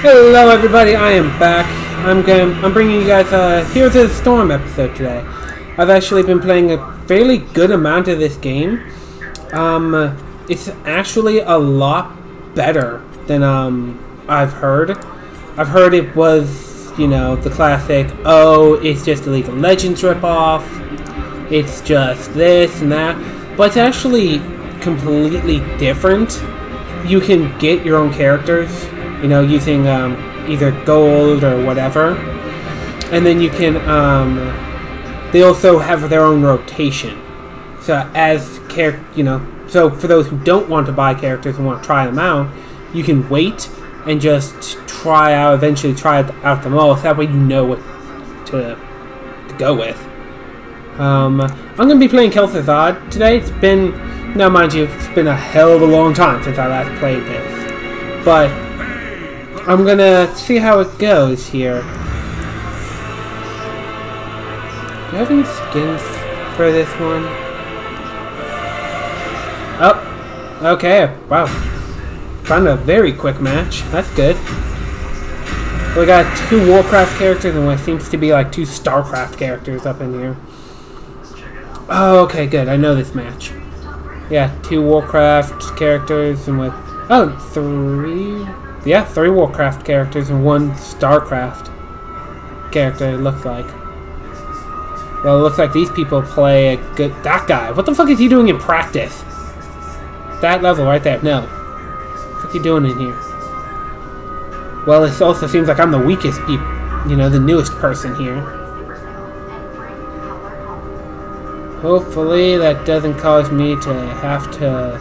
Hello everybody, I am back. I'm bringing you guys a Heroes of the Storm episode today. I've actually been playing a fairly good amount of this game. It's actually a lot better than I've heard. I've heard it was, you know, the classic, oh, it's just a League of Legends ripoff, it's just this and that, but it's actually completely different. You can get your own characters, you know, using either gold or whatever, and then you can they also have their own rotation, so as so for those who don't want to buy characters and want to try them out, you can wait and just eventually try out them all, so that way you know what to go with. I'm going to be playing Kel'Thuzad today. It's been, now mind you, it's been a hell of a long time since I last played this, but I'm gonna see how it goes here. Do I have any skins for this one? Oh, okay. Wow, found a very quick match. That's good. We got 2 Warcraft characters and what seems to be like 2 Starcraft characters up in here. Oh, okay, good. I know this match. Yeah, 2 Warcraft characters and what? Oh, 3. Yeah, 3 Warcraft characters and 1 Starcraft character, it looks like. Well, it looks like these people play a good... That guy! What the fuck is he doing in practice? That level right there. No. What's he doing in here? Well, it also seems like I'm the weakest people, you know, the newest person here. Hopefully that doesn't cause me to have to...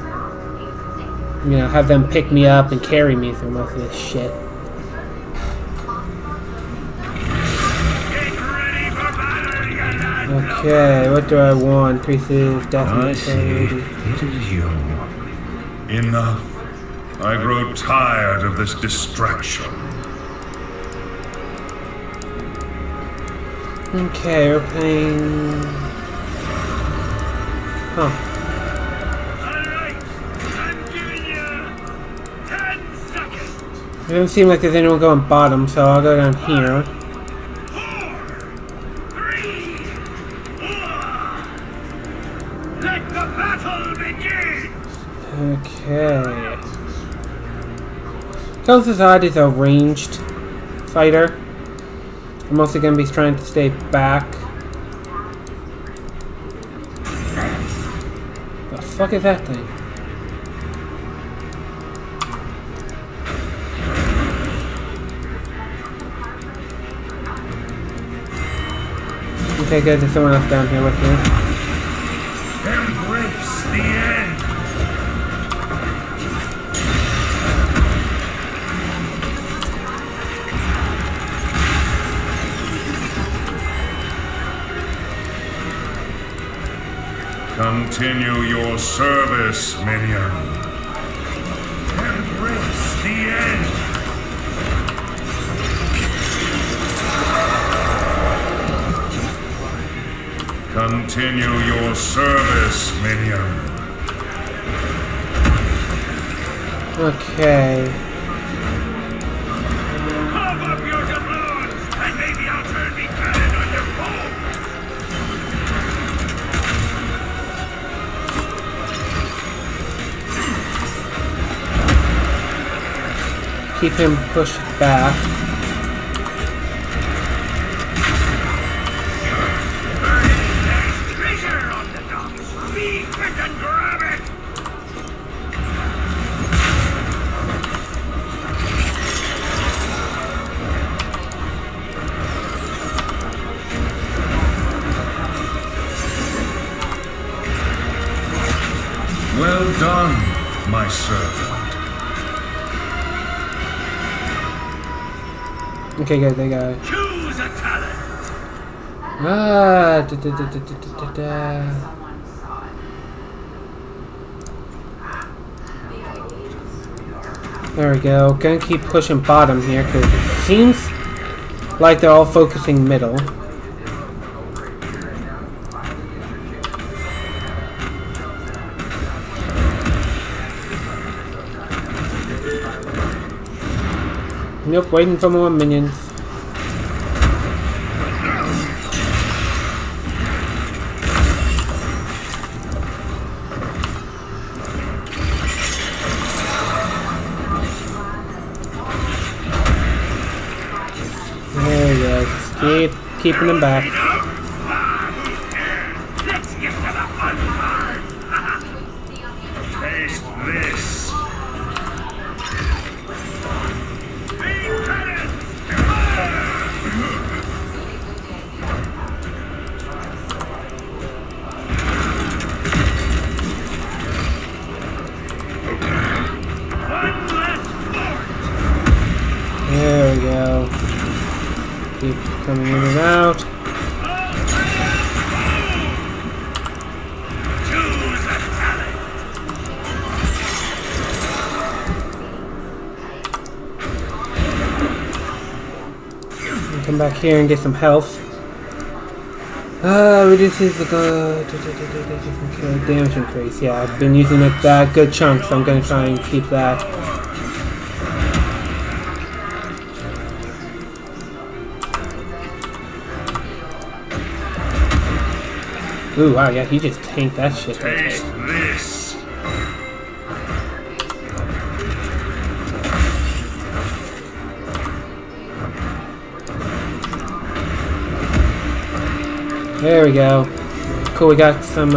you know, have them pick me up and carry me through most of this shit. Okay, what do I want? Increases death. It is you. Enough. I grow tired of this distraction. Okay, we're playing. Huh. It doesn't seem like there's anyone going bottom, so I'll go down here. 4, 3, 1. Let the battle begin. Okay. Kel'Thuzad is a ranged fighter. I'm also going to be trying to stay back. The fuck is that thing? Okay, good. There's someone else down here with me. Embrace the end. Continue your service, minion. Embrace the end. Continue your service, minion. Okay. Cough up your doubloons, and maybe I'll turn me cannon on your pole. Keep him pushed back. Well done, my servant. Okay, good, they got it. Choose a talent. There we go. Gonna keep pushing bottom here because it seems like they're all focusing middle. Nope, waiting for more minions. There we go. Just keeping them back. Coming in and out. We'll come back here and get some health. Reduces the damage increase. Yeah, I've been using it that good chunk, so I'm going to try and keep that. Ooh, wow, yeah, he just tanked that shit. Taste this. There we go. Cool, we got some,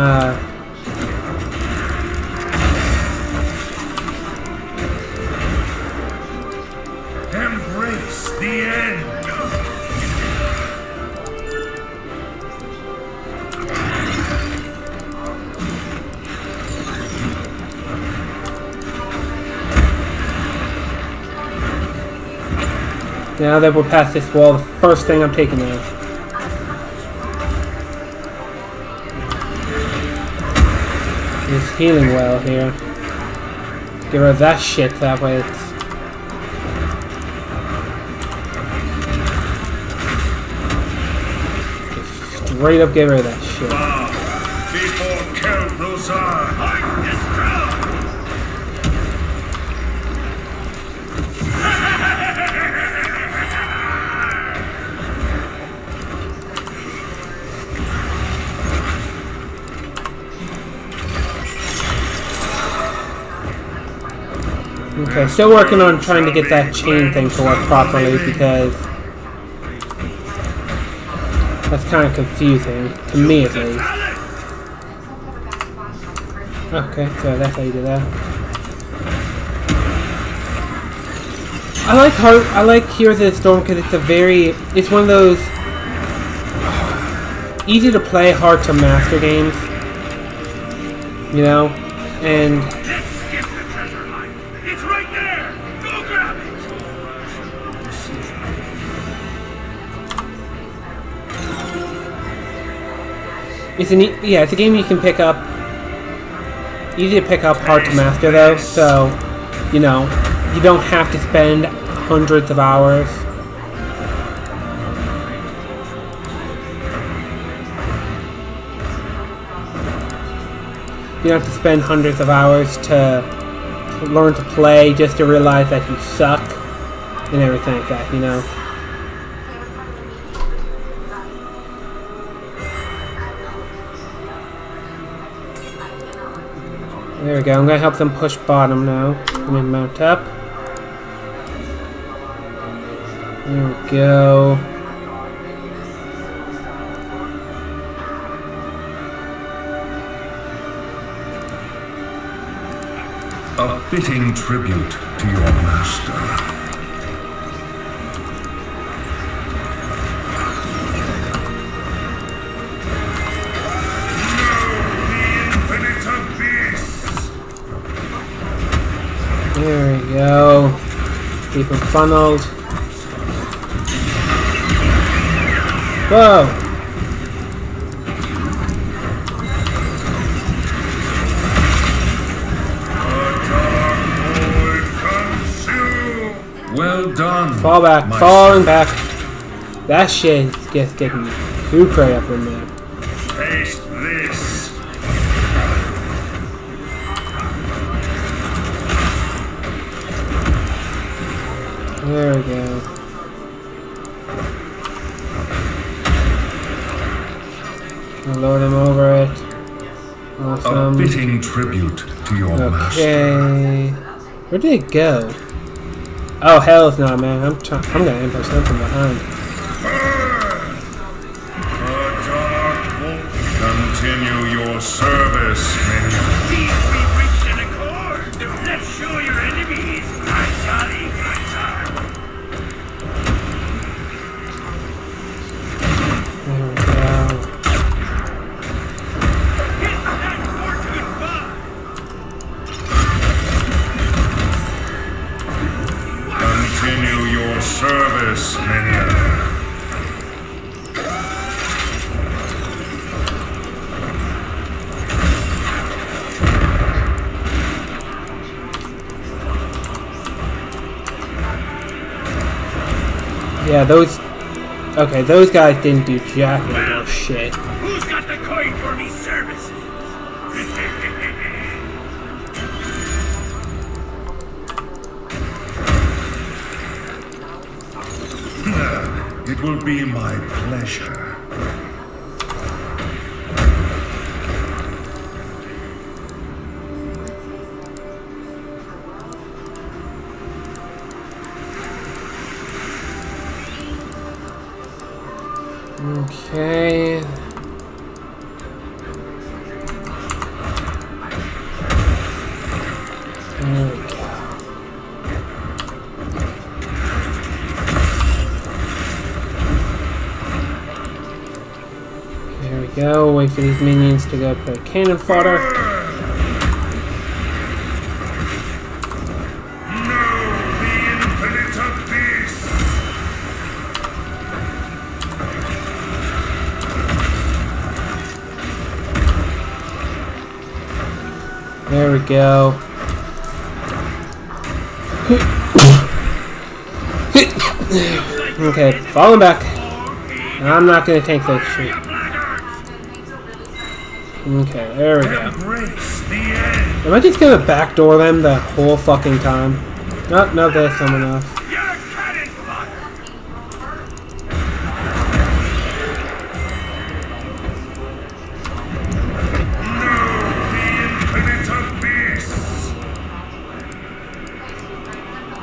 Embrace the end. Now that we're past this wall, the first thing I'm taking now. This healing well here. Get rid of that shit, that way it's... Just straight up get rid of that shit. Before Kel'Thuzad, I'm destroyed! Okay, still working on trying to get that chain thing to work properly because that's kind of confusing, to me at least. Okay, so that's how you do that. I like Heroes of the Storm because it's a it's one of those easy to play, hard to master games, you know, and. It's a game you can pick up, easy to pick up, hard to master though, so, you know, you don't have to spend hundreds of hours. You don't have to spend hundreds of hours to learn to play just to realize that you suck and everything like that, you know. There we go, I'm gonna help them push bottom now. Let me mount up. There we go. A fitting tribute to your master. There we go. Keep them funneled. Whoa! Well done. Fall back. Falling back. That shit gets getting too cray up in there. Taste this. There we go. I'll load him over it. Awesome. A fitting tribute to your master. Where did it go? Oh, hell no, man. I'm gonna ambush them from behind. The dark wolf. Continue your service, minion. See if we've reached an accord. Let's show your enemies. Service, minion. Yeah, those... Okay, those guys didn't do jack or shit. Who's got the coin for me services? It will be my pleasure. Okay. Go, wait for these minions to go put cannon fodder. There we go. Okay, falling back. I'm not gonna tank that shit. Okay, there we go. Am I just gonna backdoor them the whole fucking time? Nope, no, there's someone else.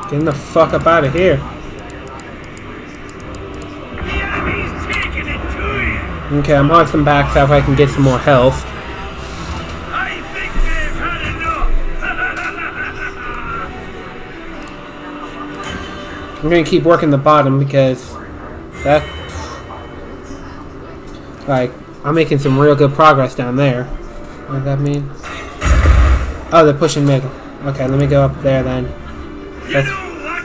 Getting the fuck up out of here. Okay, I'm holding back so I can get some more health. I'm gonna keep working the bottom because that, like, I'm making some real good progress down there. What does that mean? Oh, they're pushing middle. Okay, let me go up there then. That's, you know what?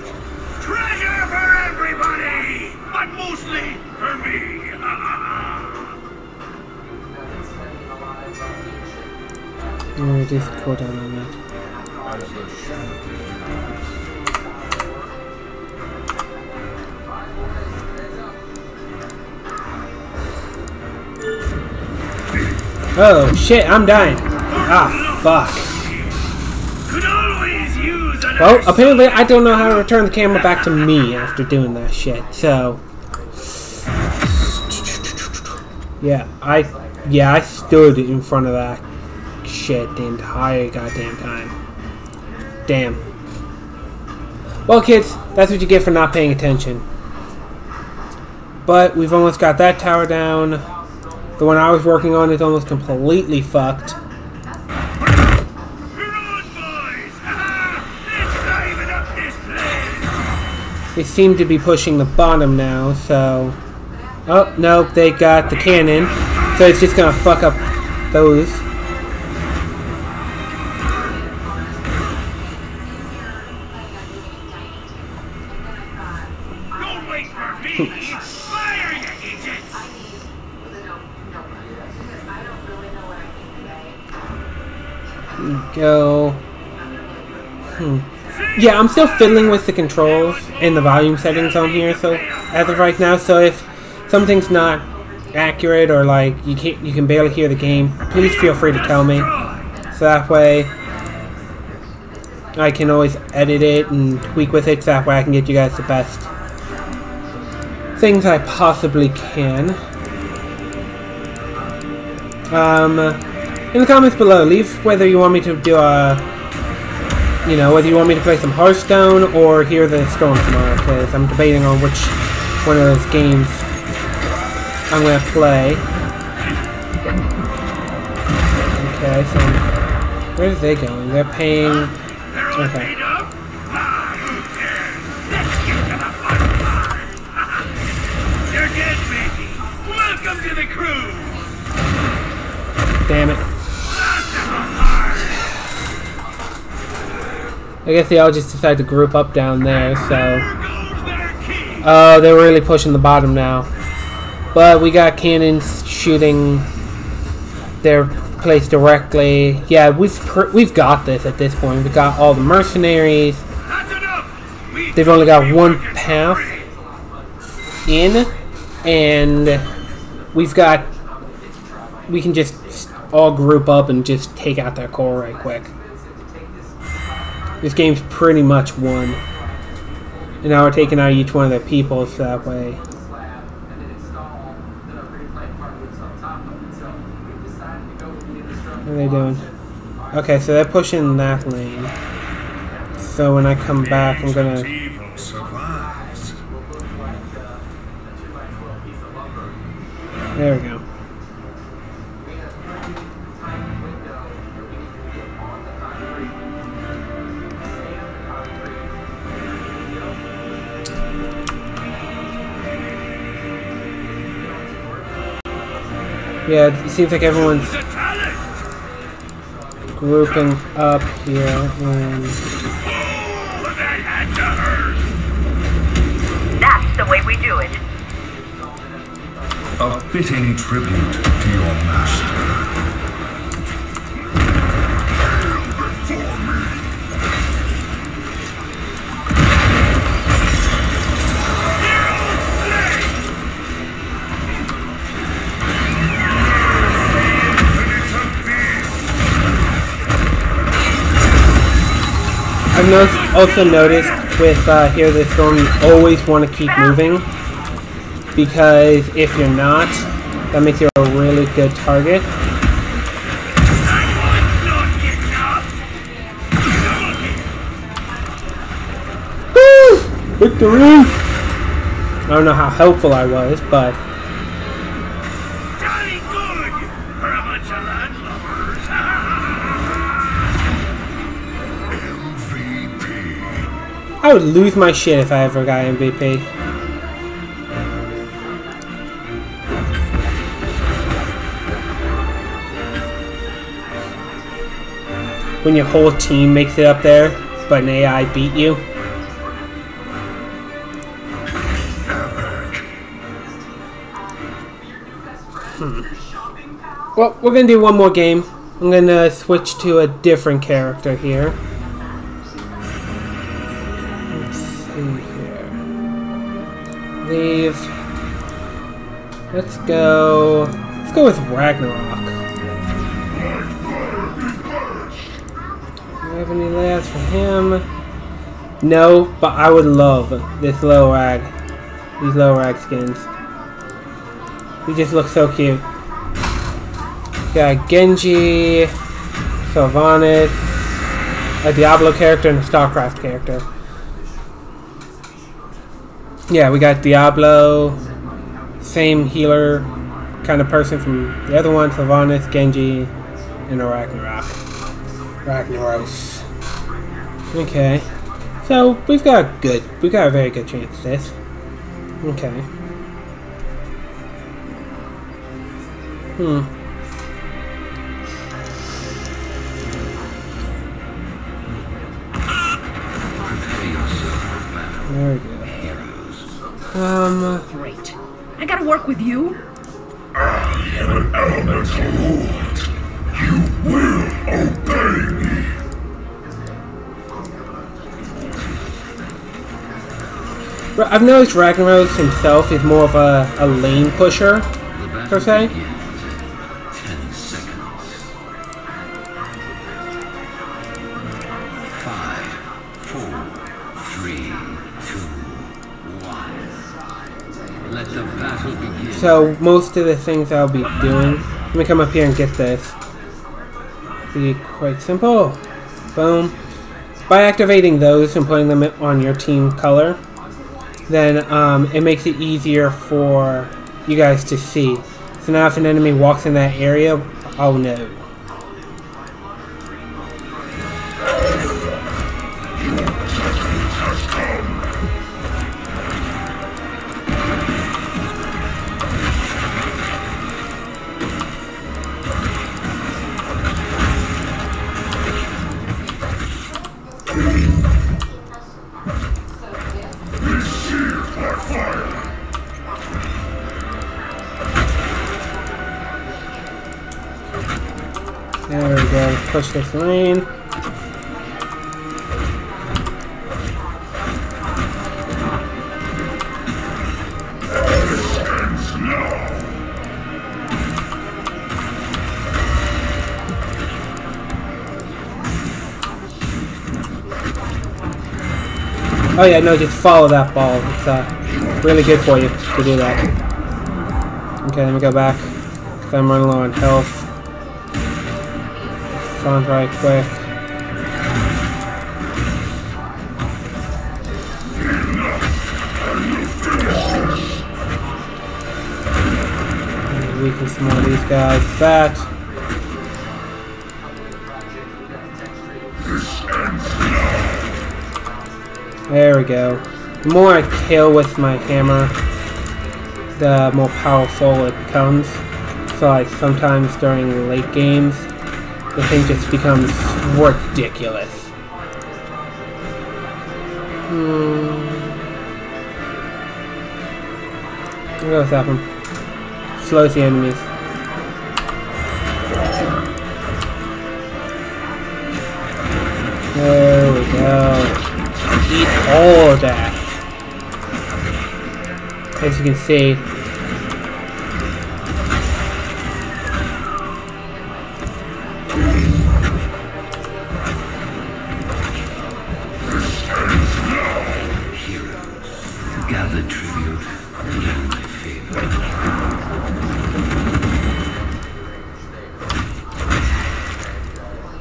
Treasure for everybody, but mostly for me. I'm gonna do the cooldown on that. Oh shit, I'm dying. Ah, fuck. Well, apparently I don't know how to return the camera back to me after doing that shit, so... Yeah, I stood in front of that shit the entire goddamn time. Damn. Well, kids, that's what you get for not paying attention. But we've almost got that tower down. The one I was working on is almost completely fucked. They seem to be pushing the bottom now, so... Oh, nope, they got the cannon. So it's just gonna fuck up those. Don't wait for me! Go. Yeah, I'm still fiddling with the controls and the volume settings on here. So as of right now, so if something's not accurate or like you can barely hear the game, please feel free to tell me. So that way, I can always edit it and tweak with it, so that way I can get you guys the best things I possibly can. In the comments below, leave whether you want me to do a, you know, whether you want me to play some Hearthstone or Heroes of the Storm tomorrow, because I'm debating on which one of those games I'm going to play. Okay, so where's they going? They're paying. Okay. Damn it. I guess they all just decided to group up down there, so. Oh, they're really pushing the bottom now. But we got cannons shooting their place directly. Yeah, we've got this at this point. We've got all the mercenaries. They've only got one path in, and we've got. We can just all group up and just take out their core right quick. This game's pretty much won. And now we're taking out each one of their people, so that way. What are they doing? Okay, so they're pushing that lane. So when I come back, I'm gonna. There we go. Yeah, it seems like everyone's grouping up here and... That's the way we do it. A fitting tribute to your I've also noticed with Heroes of the Storm, you always want to keep moving, because if you're not, that makes you a really good target. Woo! Victory! I don't know how helpful I was, but... I would lose my shit if I ever got MVP. When your whole team makes it up there, but an AI beat you. Well, we're gonna do one more game. I'm gonna switch to a different character here. Leave. Let's go with Ragnarok. Do I have any layouts for him? No, but I would love this low rag. These low rag skins. They just look so cute. Got Genji, Sylvanas, a Diablo character, and a Starcraft character. Yeah, we got Diablo, same healer kind of person from the other one, Sylvanas, Genji, and a Ragnaros. Okay, so we've got a very good chance at this. Okay. There we go. Great. I gotta work with you. I am an elemental lord. You will obey me. I've noticed Ragnaros himself is more of a lane pusher, per se. Begins. 10 seconds. 5. Let the battle begin. So most of the things I'll be doing, let me come up here and get this. Be quite simple. Boom. By activating those and putting them on your team color, then it makes it easier for you guys to see. So now if an enemy walks in that area, oh no. There we go, push this lane. Oh yeah, no, just follow that ball. It's really good for you to do that. Okay, let me go back, because I'm running low on health. Sounds right quick. Weaken some more of these guys. That. There we go. The more I kill with my hammer, the more powerful it becomes. So like sometimes during late games, the thing just becomes ridiculous. I'll go stop him. Slows the enemies. There we go. Eat all that. As you can see,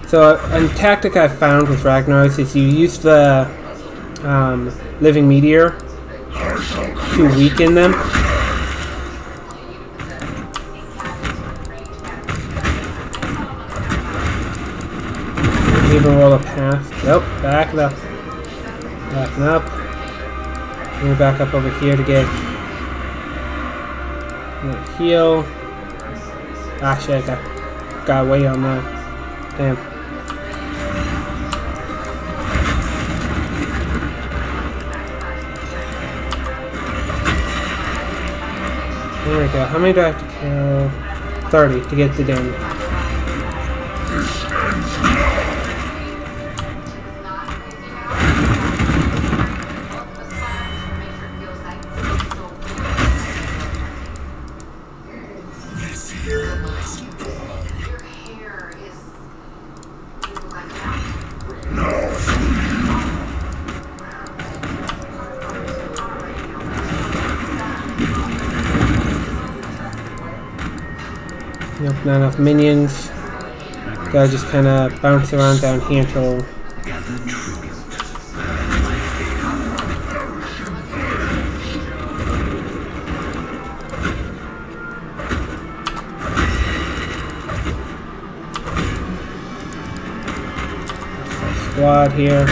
so a tactic I found with Ragnaros is you use the living meteor to weaken them. Even roll a pass. Nope, back up. Backing up. I'm gonna back up over here to get a heal. Ah shit, I got way on that. Damn. There we go. How many do I have to kill? 30 to get the damage. Nope, not enough minions. Gotta just kind of bounce around down here until... squad here.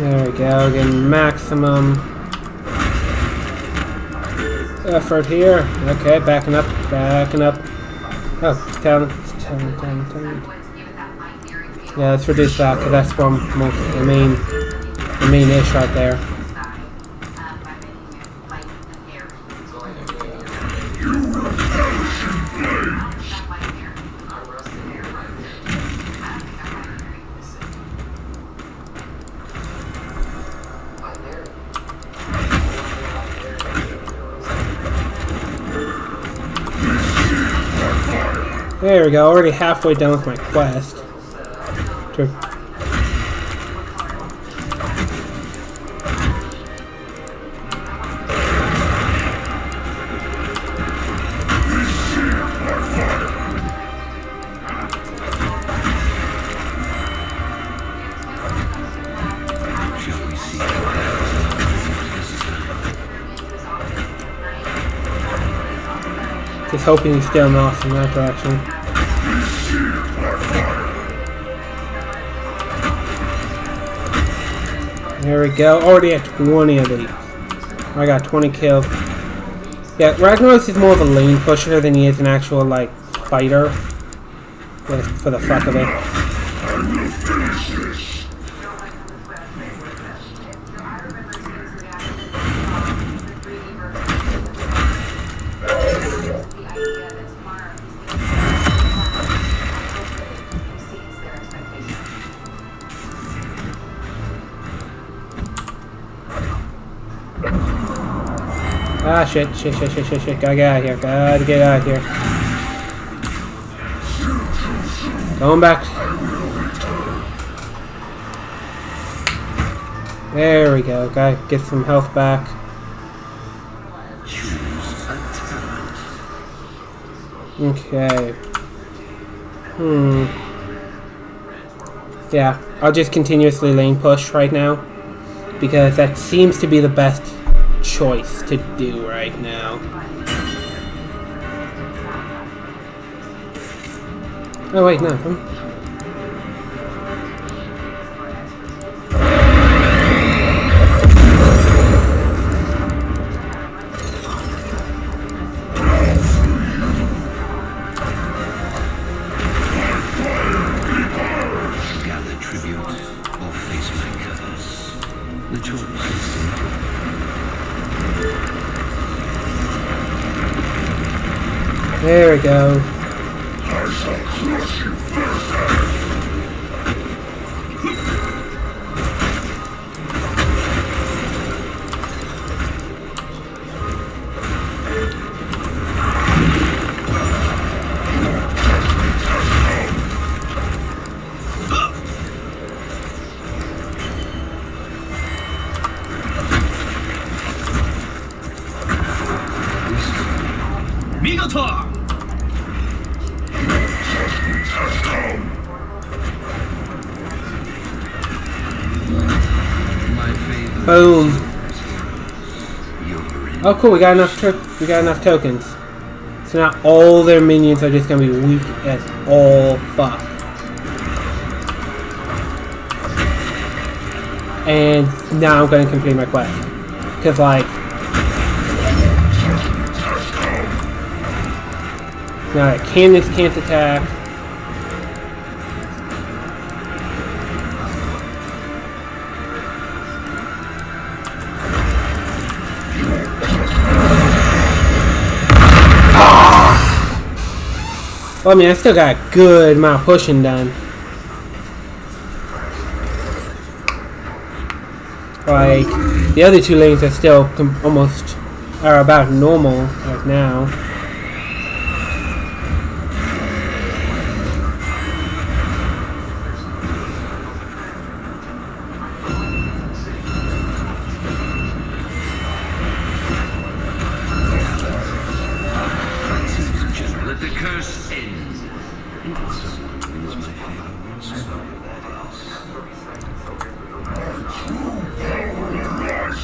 There we go, getting maximum effort here. Okay, backing up, backing up. Oh, down. Yeah, let's reduce that, because that's one most, the main ish right there. There we go, already halfway done with my quest. Just hoping he's still off in that direction. There we go. Already at 20 of these. I got 20 kills. Yeah, Ragnaros is more of a lane pusher than he is an actual, like, fighter. For the fuck of it. Ah, shit, gotta get out of here, gotta get out of here. Going back. There we go, gotta get some health back. Okay. Yeah, I'll just continuously lane push right now, because that seems to be the best choice to do right now. Oh wait, no. There we go. Boom. Oh cool, we got enough tokens. So now all their minions are just gonna be weak as all fuck. And now I'm gonna complete my quest. Cause like now the cannons can't attack. Well, I mean, I still got a good amount of pushing done. Like, the other two lanes are still almost, are about normal right now.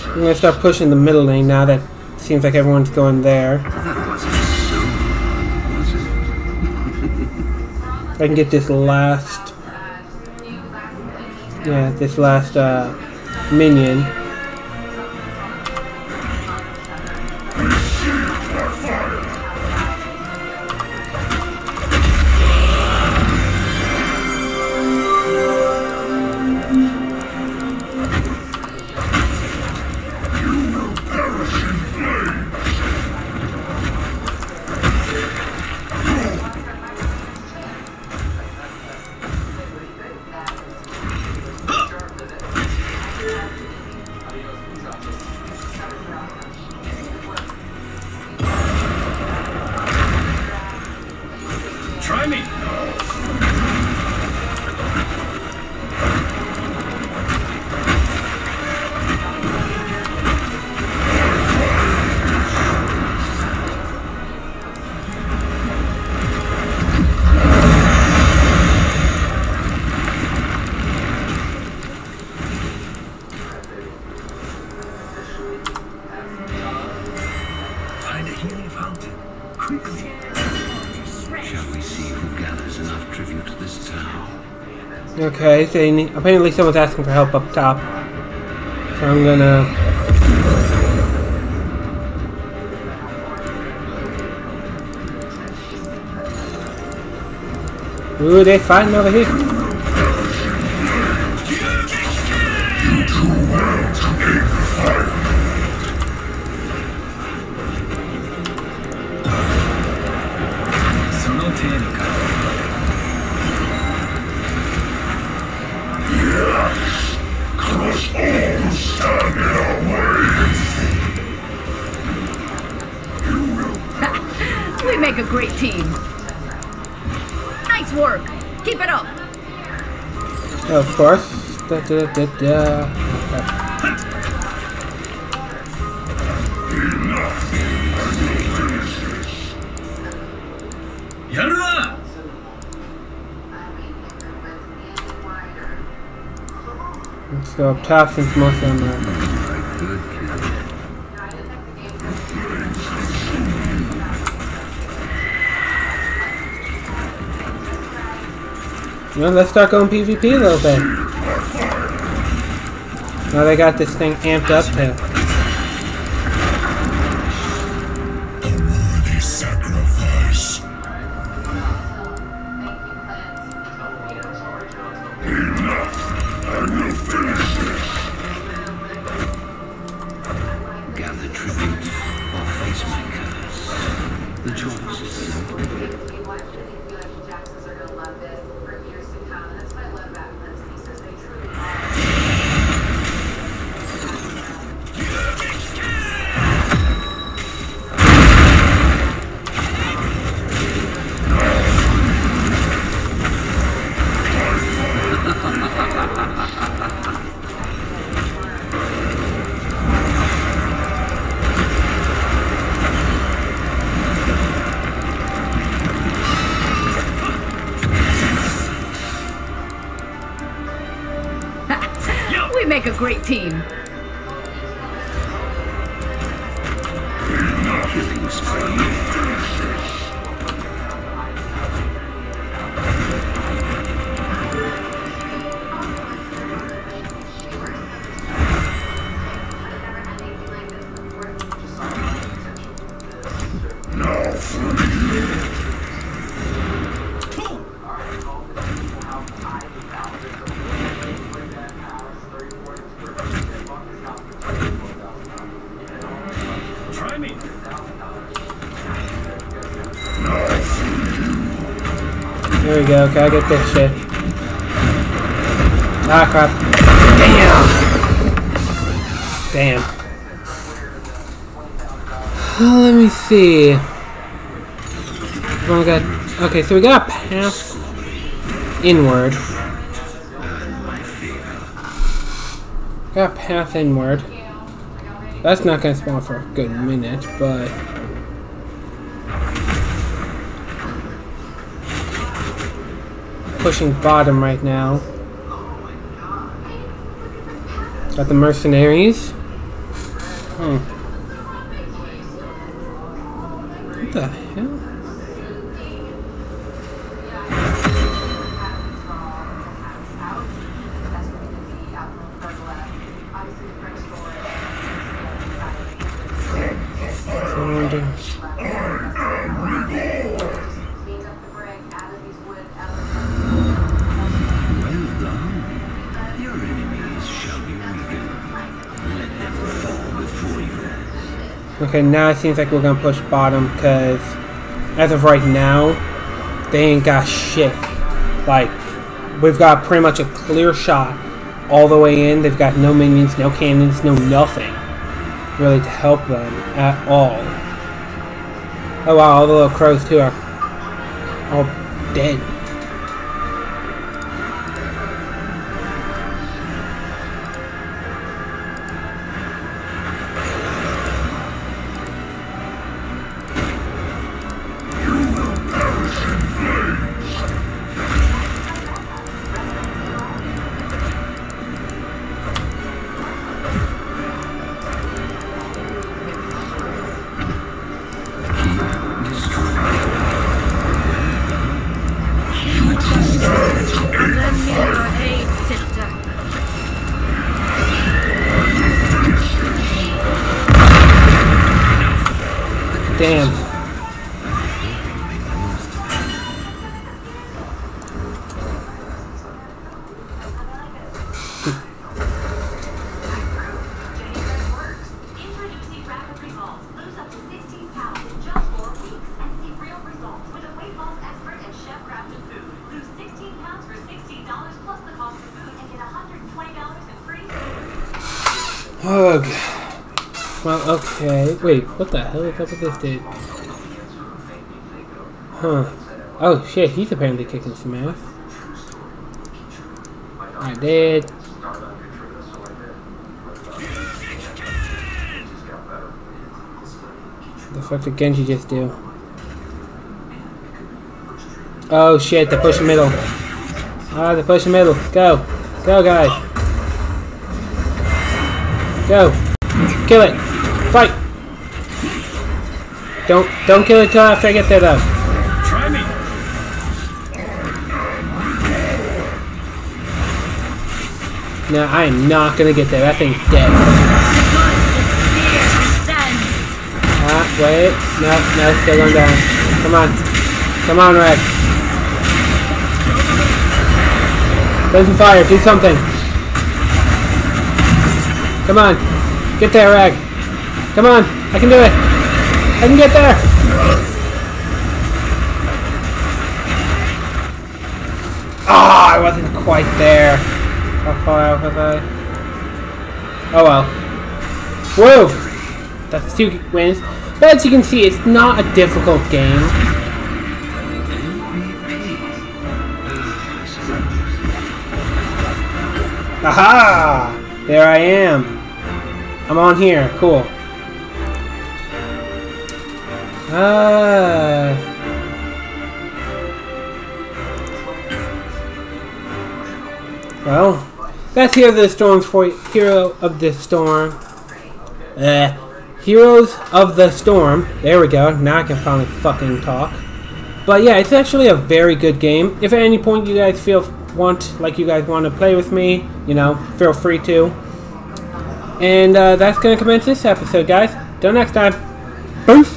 I'm gonna start pushing the middle lane now that seems like everyone's going there. I can get this last, yeah, this last minion. Shall we see who gathers enough tribute to this town? Okay, they need, apparently someone's asking for help up top. So I'm gonna... Ooh, they're fighting over here. Yes, crush all who stand in our way. You will. We make a great team. Work. Keep it up. Of course. Let's go up top since most of them are. Well, let's start going PvP a little bit. Now they got this thing amped up to. A worthy sacrifice. Enough! I will finish this. Gather tribute or face my curse. The choice is simple. Make a great team. Now for you. There we go, can I get this shit? Ah, crap. Damn! Damn. Let me see. Oh my god. Okay, so we got a path inward. Got a path inward. That's not gonna spawn for a good minute, but... pushing bottom right now. Got the mercenaries. Hmm. What the hell? Okay, now it seems like we're gonna push bottom, because as of right now, they ain't got shit. Like, we've got pretty much a clear shot all the way in. They've got no minions, no cannons, no nothing really to help them at all. Oh wow, all the little crows too are all dead. Destroy Damn. Wait, what the hell is up with this dude? Huh. Oh shit, he's apparently kicking some ass. I did. The fuck did Genji just do? Oh shit, they're pushing middle. Ah, they're pushing middle. Go. Go, guys. Go. Kill it. Fight. Don't kill it till after I get that up. Try me. No, I am not gonna get there. That thing's dead. Ah, wait. No, it's still going down. Come on. Come on, Rag. Burn some fire. Do something. Come on. Get there, Rag. Come on. I can do it. I can get there! Ah, oh, I wasn't quite there. How far out was I? Oh well. Whoa! That's 2 wins. But as you can see, it's not a difficult game. Aha! There I am. I'm on here. Cool. Ah. Well, that's Heroes of the Storm. There we go. Now I can finally fucking talk. But yeah, it's actually a very good game. If at any point you guys want to play with me, you know, feel free to. And that's gonna commence this episode, guys. Till next time. Peace.